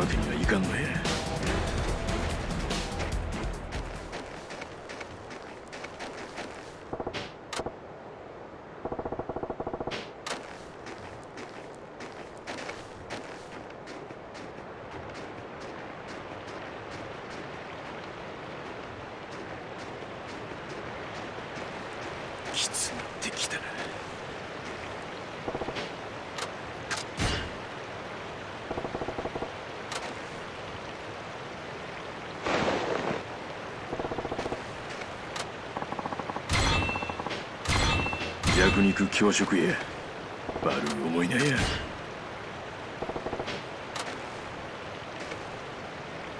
わけにはいかんのや。きつなってきたな。弱肉強食や、バルー思いなや。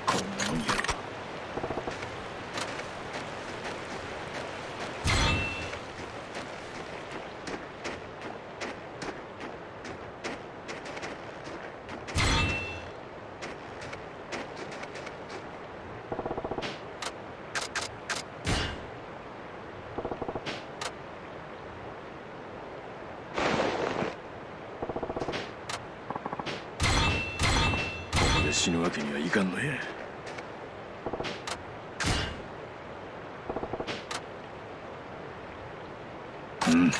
こんなもんやろ。死ぬわけにはいかんのや。うん。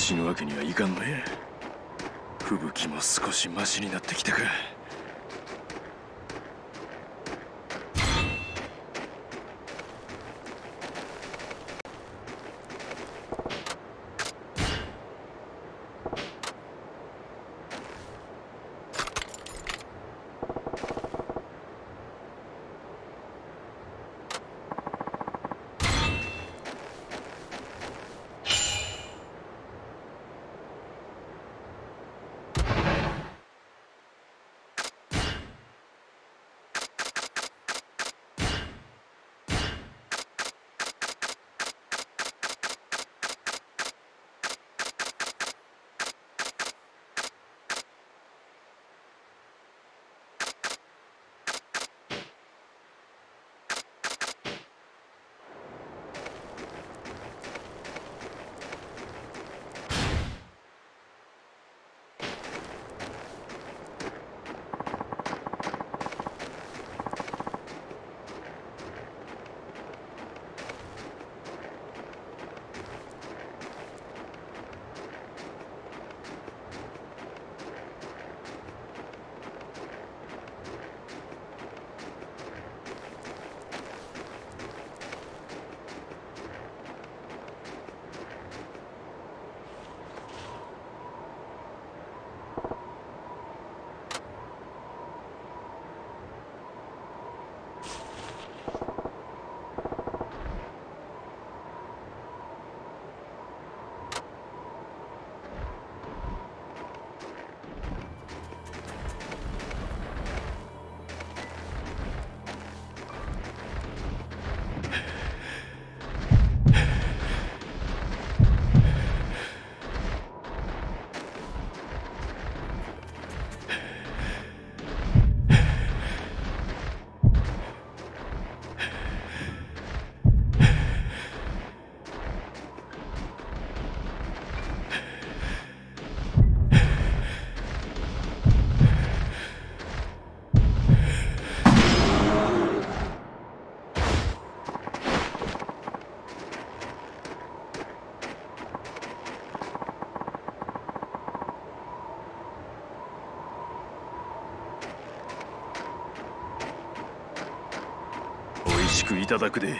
死ぬわけにはいかんのや。吹雪も少しマシになってきたか。しくいただくで。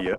いや。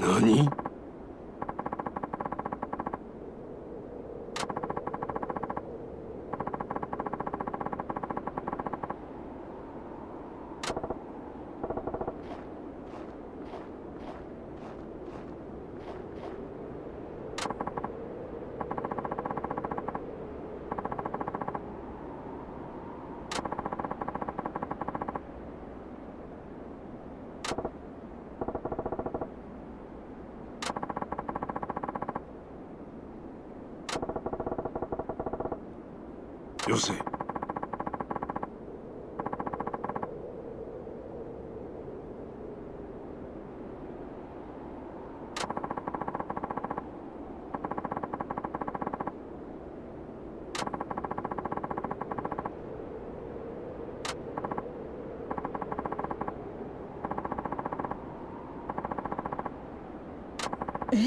何？よせ。え？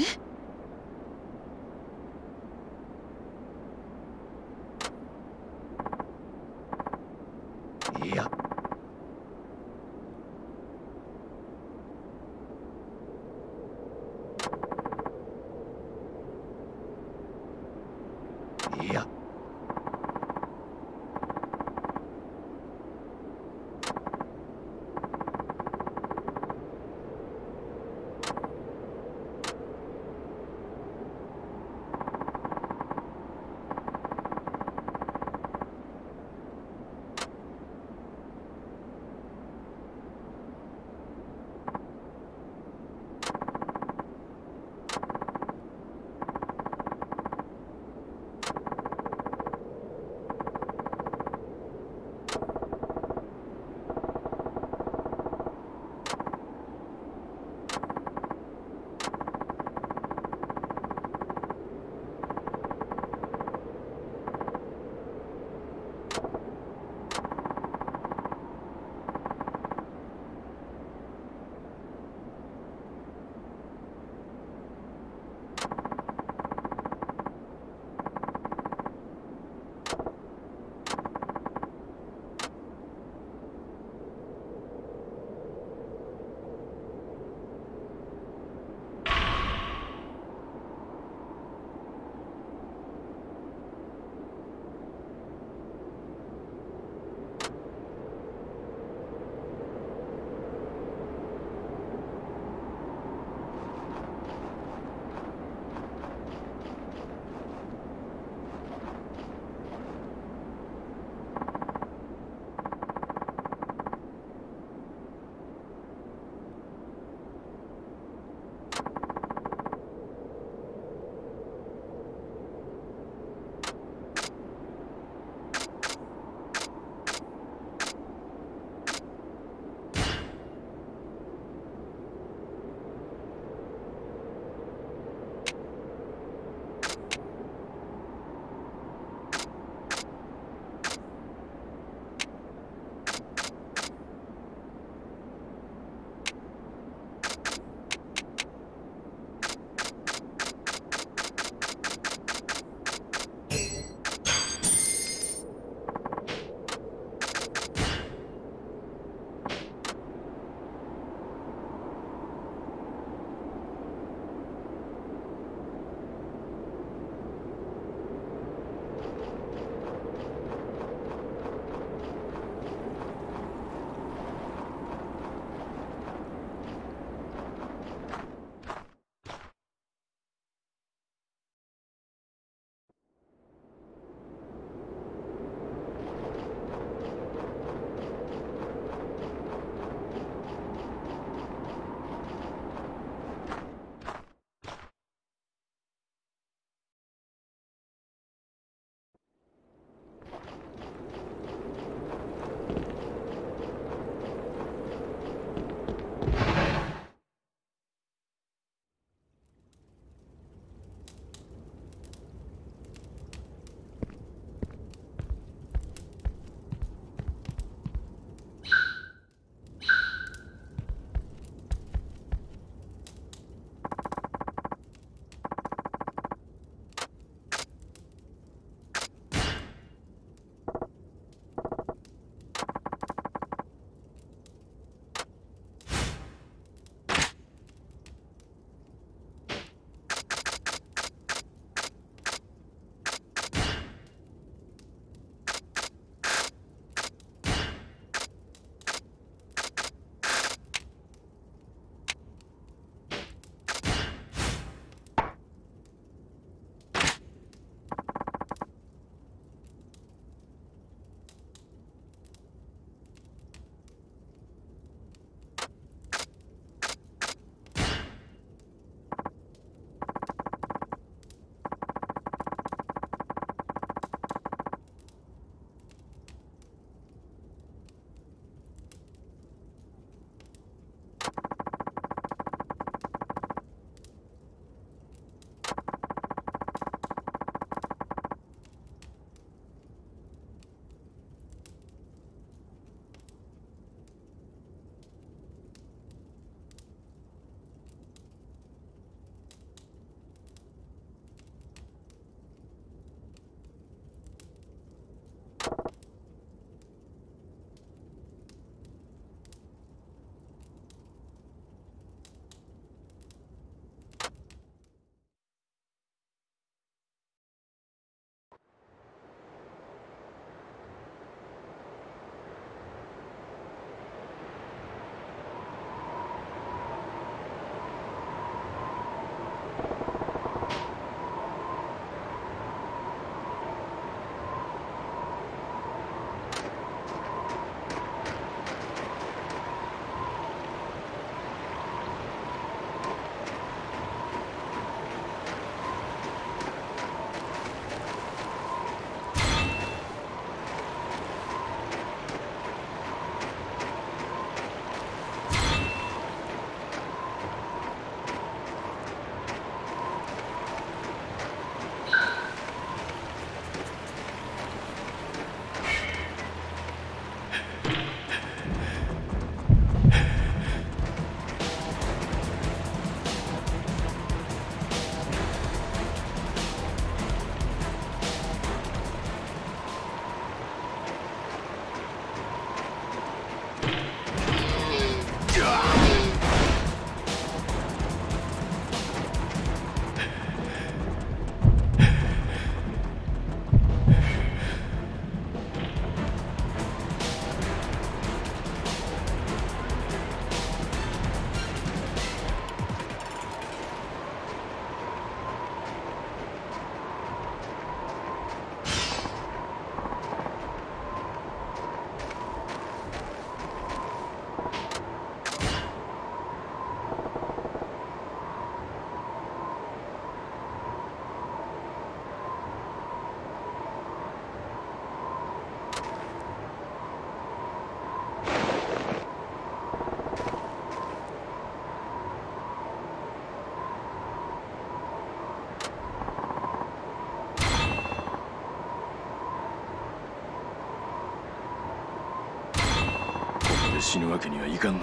死ぬわけにはいかんね。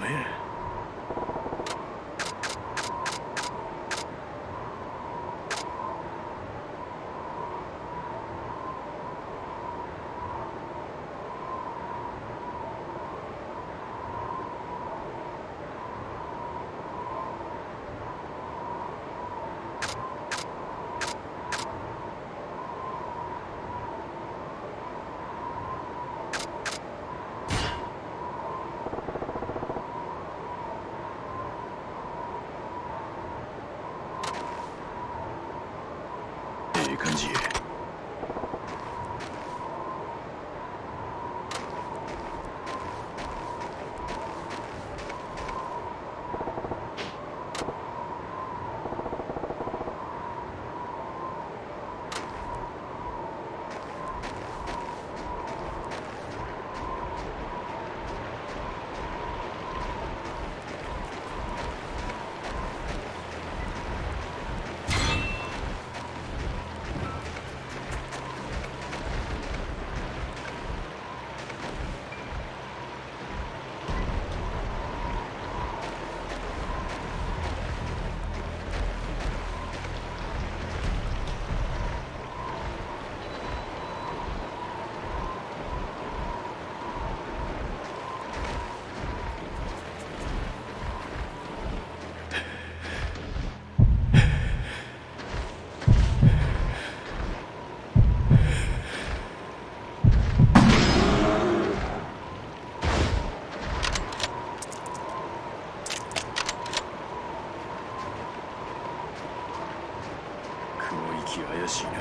怪しいな。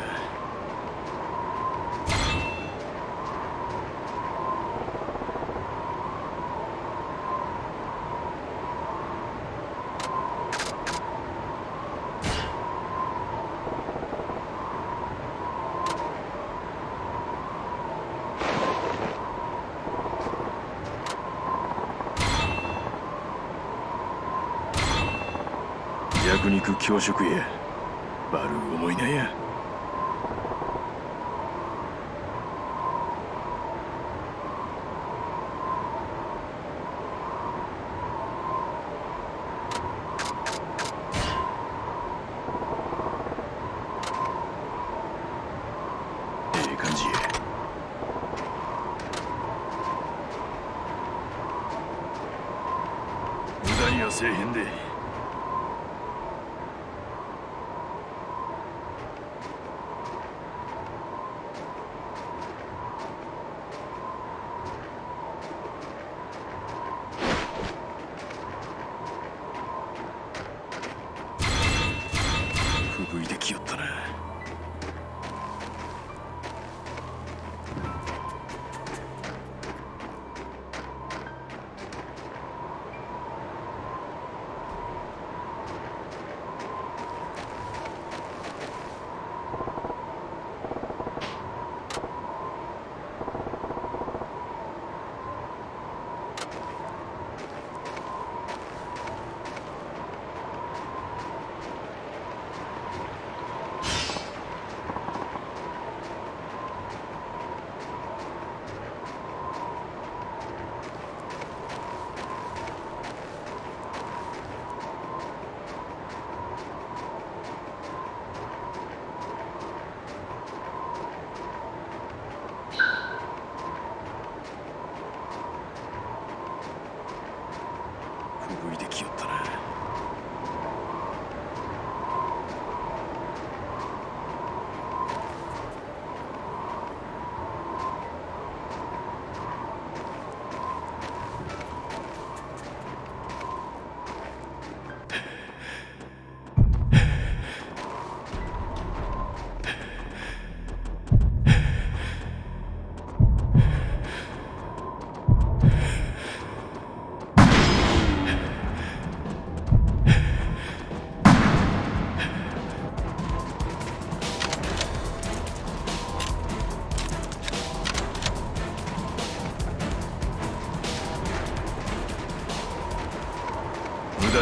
焼肉強食へ悪う思いなや。せえへんで。ふぶいてきよったな。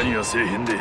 何はせえへんで。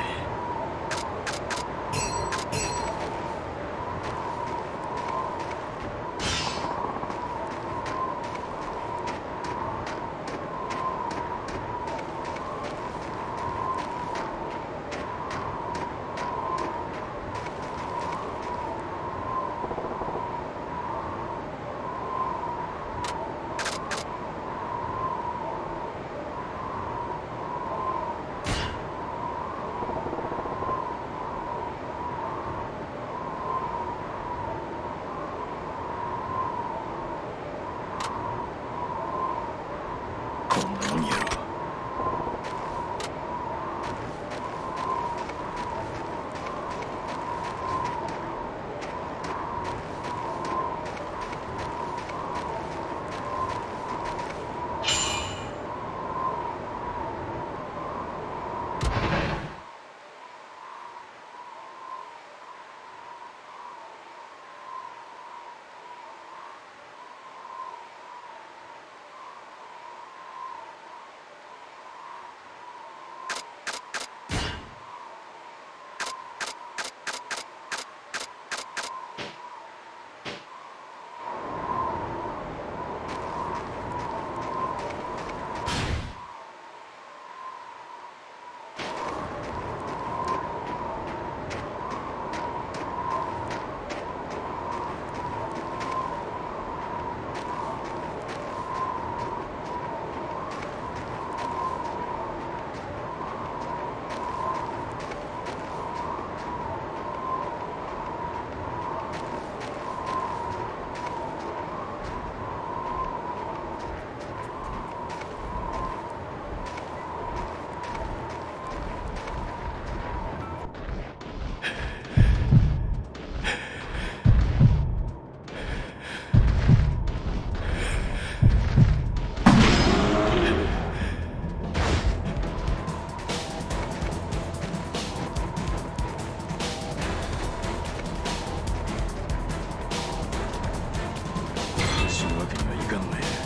死ぬわけにはいかんねえ。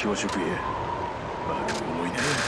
教職へ悪く思いねえ。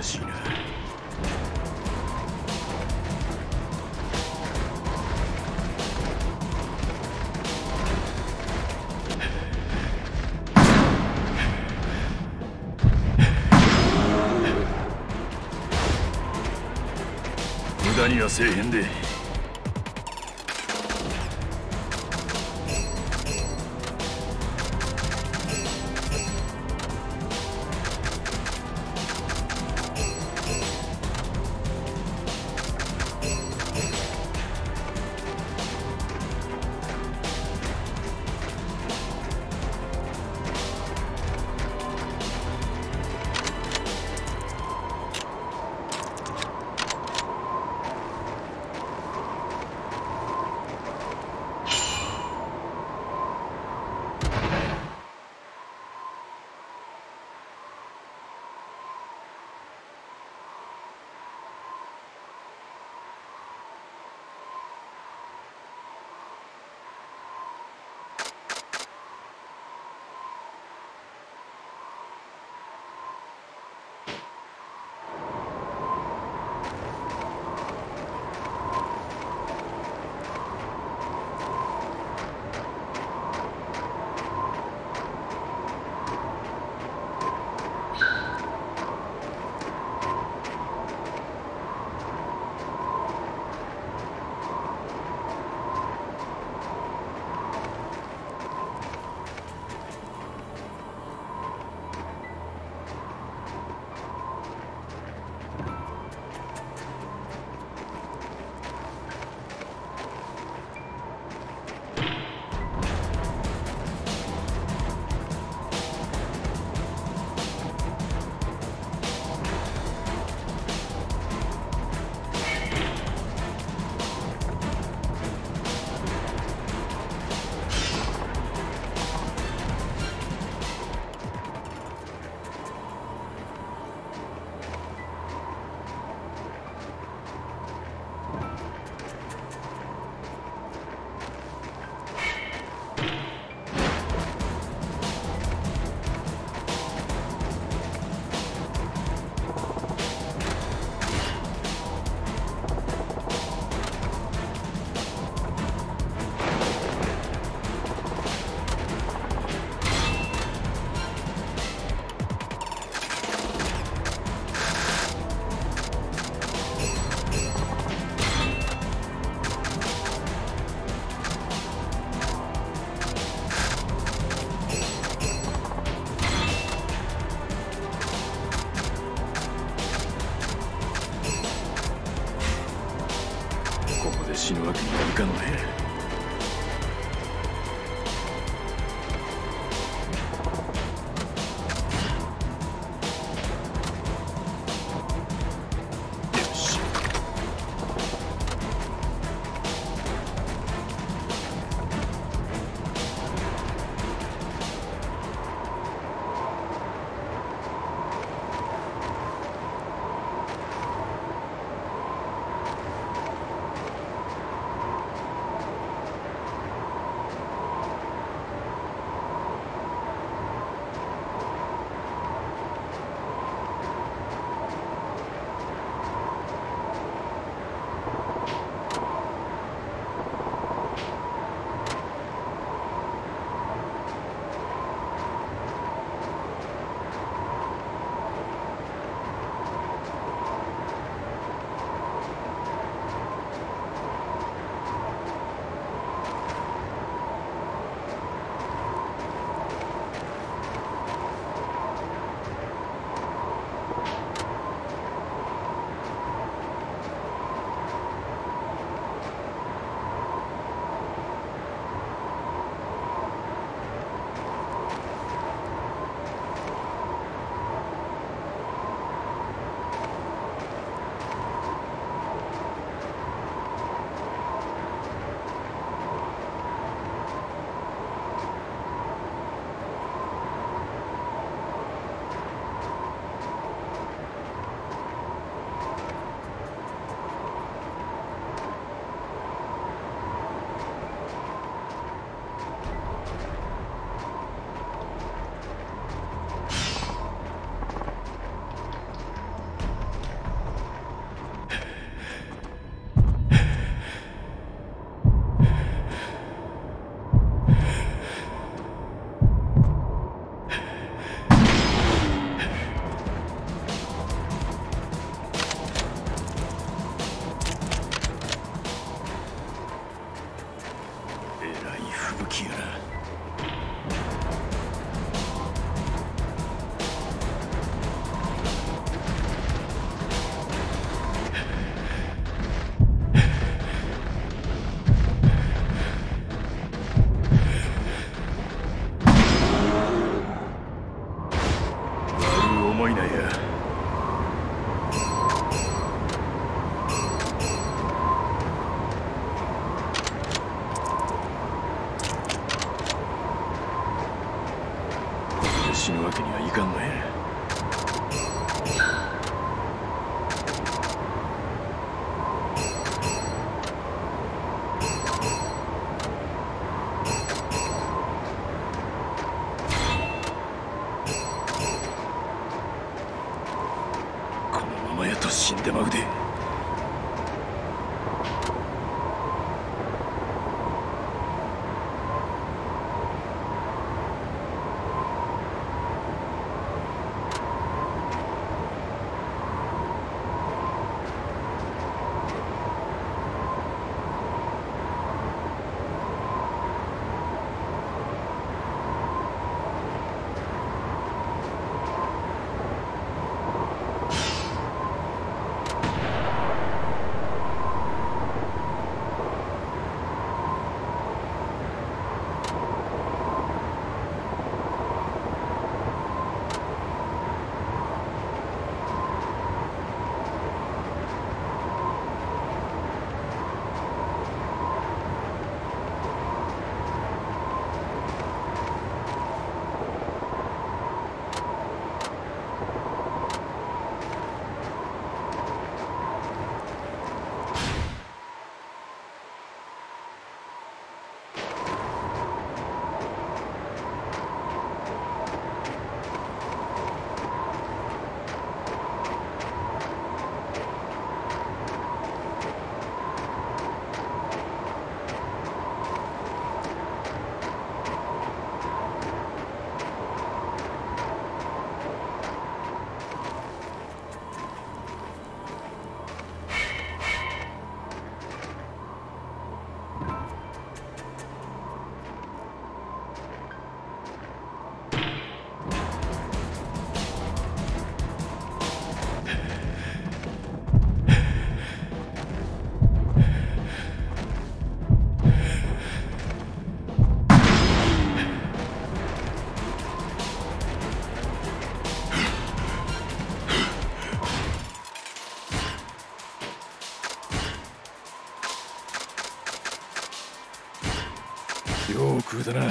怪しいな。 にはせえへんで。死ぬわけにはいかんね。よう食うたな。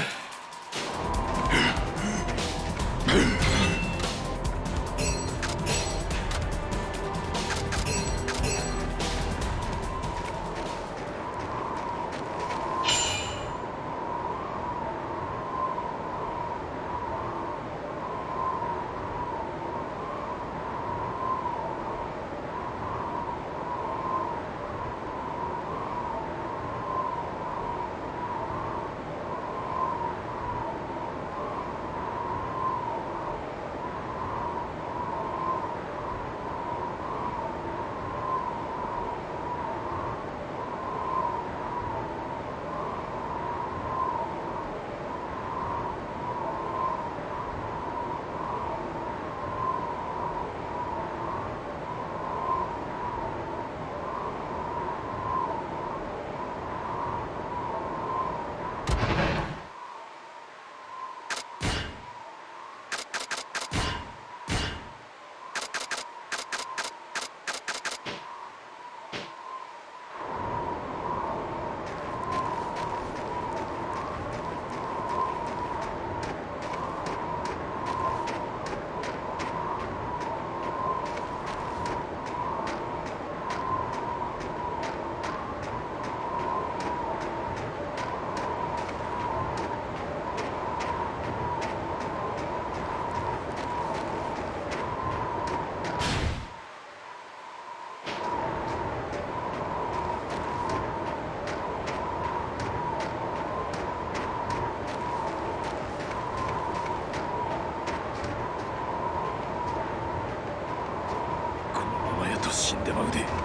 死んでまうで。